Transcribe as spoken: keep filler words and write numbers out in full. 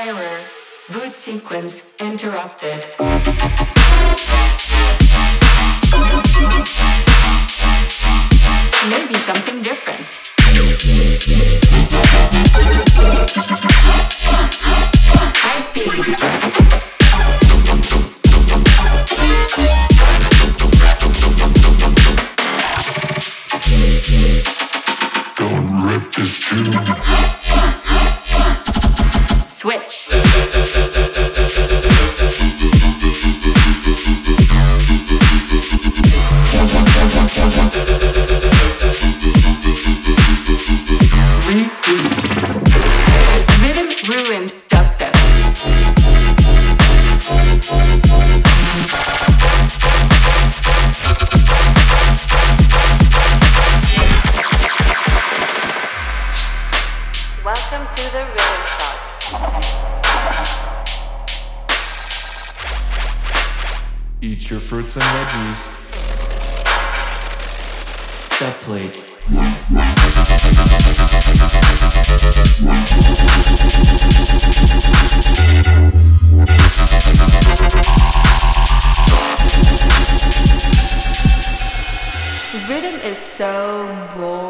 Error. Boot sequence interrupted. Maybe something different. Switch. Rhythm ruined dubstep. Welcome to the Rhythm Shop. Eat your fruits and veggies. Step plate. Rhythm is so boring.